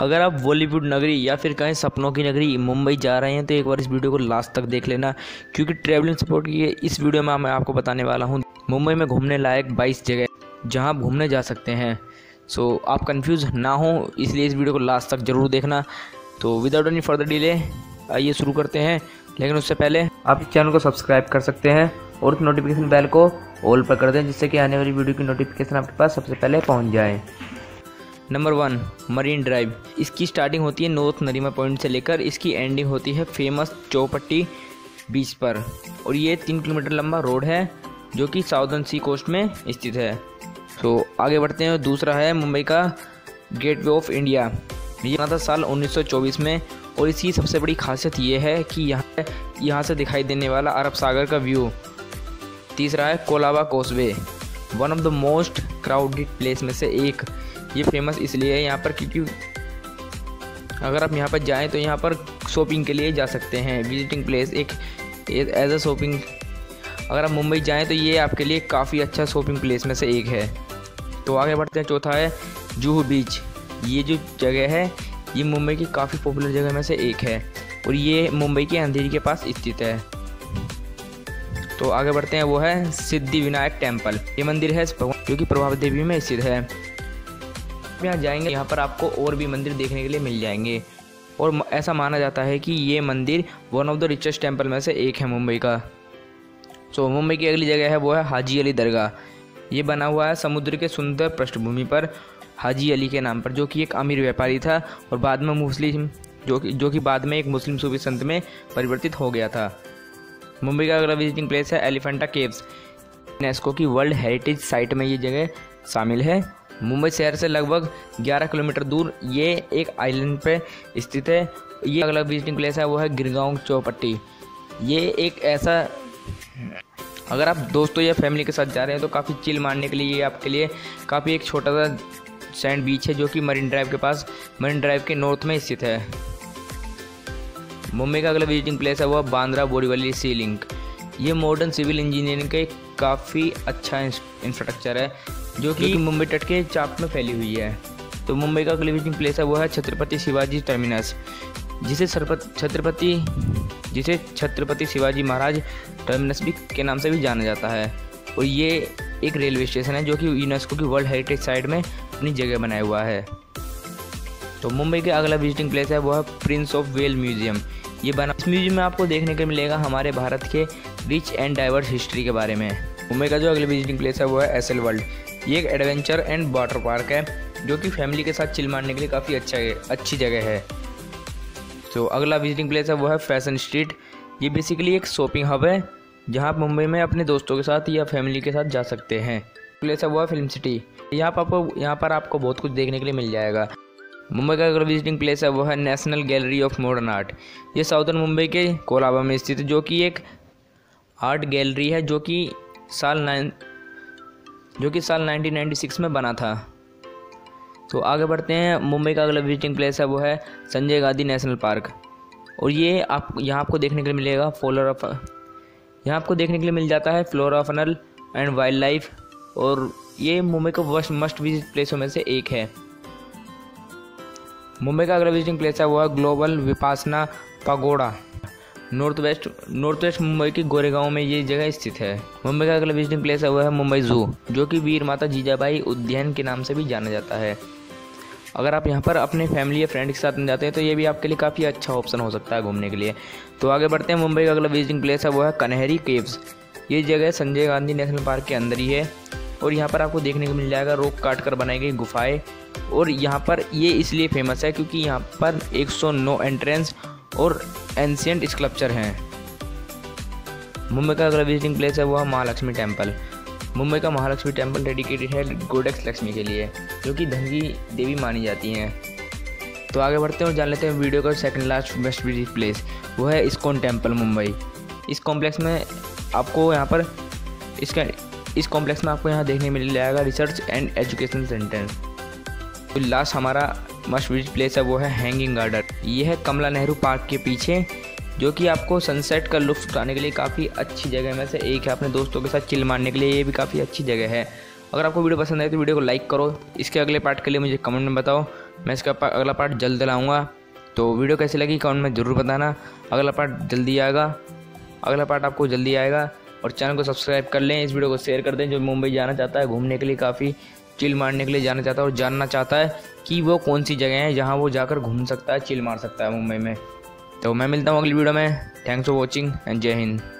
अगर आप बॉलीवुड नगरी या फिर कहें सपनों की नगरी मुंबई जा रहे हैं तो एक बार इस वीडियो को लास्ट तक देख लेना, क्योंकि ट्रैवलिंग सपोर्ट की इस वीडियो में मैं आपको बताने वाला हूँ मुंबई में घूमने लायक 22 जगह जहाँ आप घूमने जा सकते हैं। सो आप कंफ्यूज ना हो, इसलिए इस वीडियो को लास्ट तक ज़रूर देखना। तो विदाउट एनी फर्दर डिले आइए शुरू करते हैं, लेकिन उससे पहले आप इस चैनल को सब्सक्राइब कर सकते हैं और उस नोटिफिकेशन बेल को ऑल पर कर दें, जिससे कि आने वाली वीडियो की नोटिफिकेशन आपके पास सबसे पहले पहुंच जाए। Number 1 Marine Drive. इसकी स्टार्टिंग होती है नॉर्थ नरीमा पॉइंट से लेकर इसकी एंडिंग होती है फेमस चौपट्टी बीच पर, और ये 3 किलोमीटर लंबा रोड है जो कि साउदर्न सी कोस्ट में स्थित है। तो आगे बढ़ते हैं। दूसरा है मुंबई का गेटवे ऑफ इंडिया। ये बना था साल 1924 में, और इसकी सबसे बड़ी खासियत ये है कि यहाँ से दिखाई देने वाला अरब सागर का व्यू। तीसरा है Colaba causeway, one of the most crowded place में से एक। ये फेमस इसलिए है यहाँ पर क्योंकि अगर आप यहाँ पर जाएं तो यहाँ पर शॉपिंग के लिए जा सकते हैं, विजिटिंग प्लेस एक एज अ शॉपिंग। अगर आप मुंबई जाएं तो ये आपके लिए काफ़ी अच्छा शॉपिंग प्लेस में से एक है। तो आगे बढ़ते हैं। चौथा है जूहू बीच। ये जो जगह है ये मुंबई की काफ़ी पॉपुलर जगह में से एक है, और ये मुंबई के अंधेरी के पास स्थित है। तो आगे बढ़ते हैं। वो है सिद्धिविनायक टेम्पल। ये मंदिर है जो कि प्रभावती देवी में स्थित है। आप यहाँ जाएंगे, यहाँ पर आपको और भी मंदिर देखने के लिए मिल जाएंगे, और ऐसा माना जाता है कि ये मंदिर one of the richest temple में से एक है मुंबई का। तो मुंबई की अगली जगह है वो है हाजी अली दरगाह। ये बना हुआ है समुद्र के सुंदर पृष्ठभूमि पर हाजी अली के नाम पर, जो कि एक अमीर व्यापारी था और बाद में मुस्लिम जो कि बाद में एक मुस्लिम सूफी संत में परिवर्तित हो गया था। मुंबई का अगला विजिटिंग प्लेस है एलिफेंटा केव्स। यूनेस्को की वर्ल्ड हेरिटेज साइट में ये जगह शामिल है। मुंबई शहर से लगभग 11 किलोमीटर दूर ये एक आइलैंड पे स्थित है। ये अगला विजिटिंग प्लेस है वो है गिरगांव चौपट्टी। ये एक ऐसा, अगर आप दोस्तों या फैमिली के साथ जा रहे हैं तो काफ़ी चिल मारने के लिए ये आपके लिए काफ़ी एक छोटा सा सैंड बीच है जो कि मरीन ड्राइव के पास, मरीन ड्राइव के नॉर्थ में स्थित है। मुंबई का अगला विजिटिंग प्लेस है वो बांद्रा-बोरीवली सी लिंक। ये मॉडर्न सिविल इंजीनियरिंग का एक काफ़ी अच्छा इंफ्रास्ट्रक्चर है जो कि मुंबई तट के चाप में फैली हुई है। तो मुंबई का अगला विजिटिंग प्लेस है वो है छत्रपति शिवाजी टर्मिनस, जिसे छत्रपति शिवाजी महाराज टर्मिनस भी के नाम से भी जाना जाता है, और ये एक रेलवे स्टेशन है जो कि यूनेस्को की वर्ल्ड हेरिटेज साइट में अपनी जगह बनाया हुआ है। तो मुंबई का अगला विजिटिंग प्लेस है वो है प्रिंस ऑफ वेल म्यूजियम। ये बना, इस म्यूजियम में आपको देखने को मिलेगा हमारे भारत के रिच एंड डाइवर्स हिस्ट्री के बारे में। मुंबई का जो अगला विजिटिंग प्लेस है वो है एसल वर्ल्ड। ये एक एडवेंचर एंड वाटर पार्क है जो कि फैमिली के साथ चिल मारने के लिए काफ़ी अच्छी जगह है। तो अगला विजिटिंग प्लेस है वो है फैशन स्ट्रीट। ये बेसिकली एक शॉपिंग हब है जहाँ आप मुंबई में अपने दोस्तों के साथ या फैमिली के साथ जा सकते हैं। प्लेस है वो है फिल्म सिटी। यहाँ पर आपको बहुत कुछ देखने के लिए मिल जाएगा। मुंबई का अगला विजिटिंग प्लेस है वो है national gallery of modern art. ये साउदर्न मुंबई के कोलाबा में स्थित है, जो कि एक आर्ट गैलरी है जो कि साल 1996 में बना था। तो आगे बढ़ते हैं। मुंबई का अगला विजिटिंग प्लेस है वो है संजय गांधी नेशनल पार्क, और ये आप यहाँ आपको देखने के लिए मिलेगा flora fauna and wildlife, और ये मुंबई का मस्ट विजिट प्लेसों में से एक है। मुंबई का अगला विजिटिंग प्लेस है वो है global Vipassana pagoda. North west Mumbai के गोरेगांव में ये जगह स्थित है। मुंबई का अगला विजिटिंग प्लेस है वो है मुंबई जू, जो कि वीरमाता जीजाबाई उद्यान के नाम से भी जाना जाता है। अगर आप यहाँ पर अपने फैमिली या फ्रेंड के साथ में जाते हैं तो ये भी आपके लिए काफ़ी अच्छा ऑप्शन हो सकता है घूमने के लिए। तो आगे बढ़ते हैं। मुंबई का अगला विजिटिंग प्लेस है वो है कन्हेरी केव्स। ये जगह संजय गांधी नेशनल पार्क के अंदर ही है, और यहाँ पर आपको देखने को मिल जाएगा रोक काट कर बनाई गई गुफाएँ, और यहाँ पर ये इसलिए फेमस है क्योंकि यहाँ पर 109 एंट्रेंस और एंशियंट स्कल्पचर हैं। मुंबई का अगला विजिटिंग प्लेस है वह महालक्ष्मी टेम्पल। मुंबई का महालक्ष्मी टेम्पल डेडिकेटेड है गोडेक्स लक्ष्मी के लिए, जो कि धन की देवी मानी जाती हैं। तो आगे बढ़ते हैं और जान लेते हैं वीडियो का second last best visit place, वो है इस्कॉन टेम्पल मुंबई। इस कॉम्प्लेक्स में आपको यहाँ देखने मिल जाएगा रिसर्च एंड एजुकेशन सेंटर। तो लास्ट हमारा मस्ट विजिट प्लेस है वो है हैंगिंग गार्डन। ये है कमला नेहरू पार्क के पीछे, जो कि आपको सनसेट का लुत्फ उठाने के लिए काफ़ी अच्छी जगह में से एक है। अपने दोस्तों के साथ चिल मारने के लिए ये भी काफ़ी अच्छी जगह है। अगर आपको वीडियो पसंद आए तो वीडियो को लाइक करो। इसके अगले पार्ट के लिए मुझे कमेंट में बताओ। मैं इसका अगला पार्ट जल्द लाऊंगा। तो वीडियो कैसी लगी कमेंट में ज़रूर बताना। अगला पार्ट आपको जल्दी आएगा। और चैनल को सब्सक्राइब कर लें, इस वीडियो को शेयर कर दें जो मुंबई जाना चाहता है घूमने के लिए, काफ़ी चिल मारने के लिए जाना चाहता है और जानना चाहता है कि वो कौन सी जगह है जहाँ वो जाकर घूम सकता है, चिल मार सकता है मुंबई में। तो मैं मिलता हूँ अगली वीडियो में। थैंक्स फॉर वॉचिंग एंड जय हिंद।